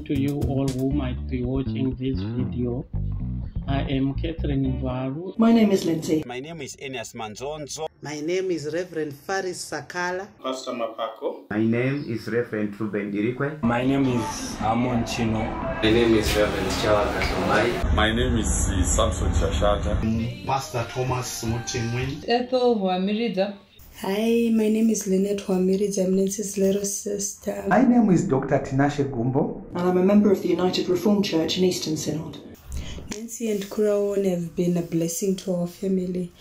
afternoon to you all who might be watching this video. I am Catherine Baru. My name is Lindsay. My name is Enias Manzonzo. My name is Reverend Faris Sakala. Pastor Mapako. My name is Reverend Ruben Dirikwe. My name is Amon Chino. My name is Reverend Shalaka. My name is Samson Shashata. Pastor Thomas Mutimwii. Ethel Wamirida. Hi, my name is Lynette Wamiri. I'm Nancy's little sister. My name is Dr. Tinashe Gumbo. And I'm a member of the United Reformed Church in Eastern Synod. Nancy and Kurauone have been a blessing to our family.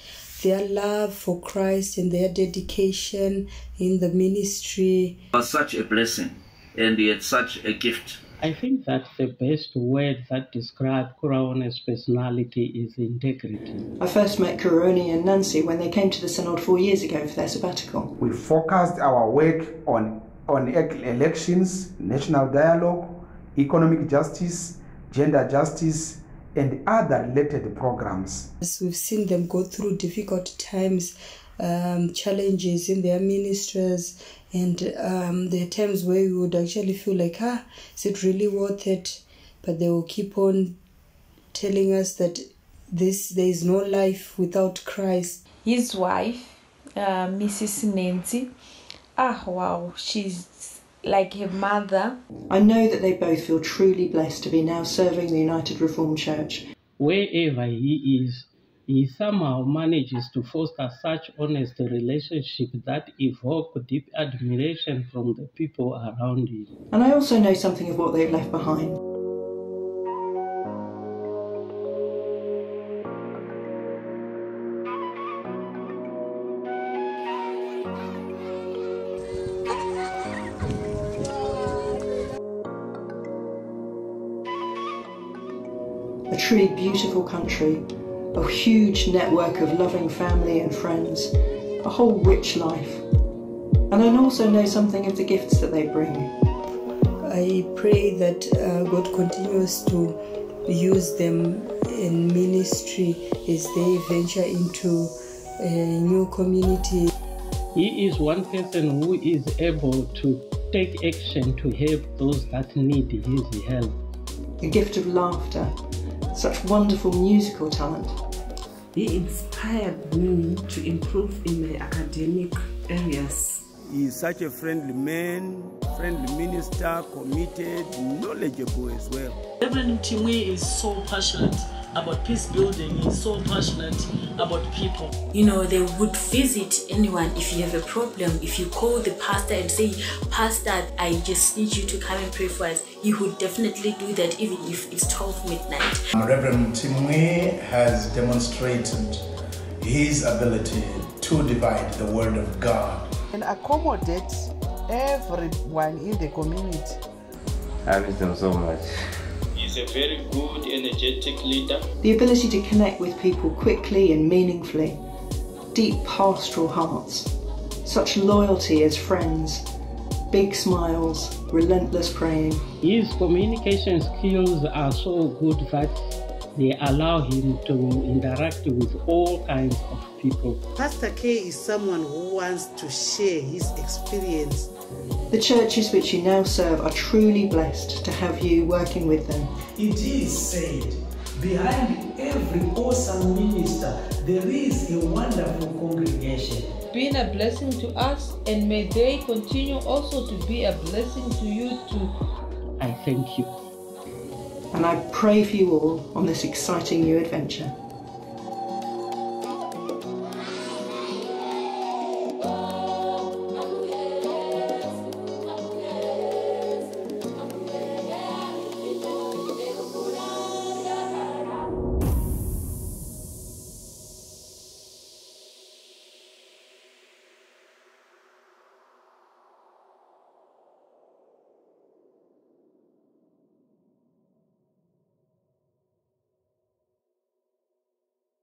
Their love for Christ and their dedication in the ministry was such a blessing and yet such a gift. I think that the best word that describes Kurauone's personality is integrity. I first met Kurauone and Nancy when they came to the Synod 4 years ago for their sabbatical. We focused our work on elections, national dialogue, economic justice, gender justice, and other related programs. As we've seen them go through difficult times, challenges in their ministries, and there are times where you would actually feel like, is it really worth it? But they will keep on telling us that there is no life without Christ. His wife, Mrs. Nancy, wow, she's like her mother. I know that they both feel truly blessed to be now serving the United Reformed Church. Wherever he is, he somehow manages to foster such honest relationship that evoke deep admiration from the people around him. And I also know something of what they left behind. A truly beautiful country. A huge network of loving family and friends, a whole rich life. And I also know something of the gifts that they bring. I pray that God continues to use them in ministry as they venture into a new community. He is one person who is able to take action to help those that need his help. The gift of laughter. Such wonderful musical talent. He inspired me to improve in my academic areas. He is such a friendly man, friendly minister, committed, knowledgeable as well. Reverend Mutimwii is so passionate about peace building, he's so passionate about people. You know, they would visit anyone if you have a problem. If you call the pastor and say, Pastor, I just need you to come and pray for us, he would definitely do that even if it's 12 midnight. Reverend Mutimwii has demonstrated his ability to divide the word of God and accommodate everyone in the community. I miss them so much. He's a very good, energetic leader. The ability to connect with people quickly and meaningfully. Deep pastoral hearts. Such loyalty as friends. Big smiles. Relentless praying. His communication skills are so good that they allow him to interact with all kinds of people. Pastor K is someone who wants to share his experience. The churches which you now serve are truly blessed to have you working with them. It is said, behind every awesome minister, there is a wonderful congregation. Been a blessing to us, and may they continue also to be a blessing to you too. I thank you. And I pray for you all on this exciting new adventure.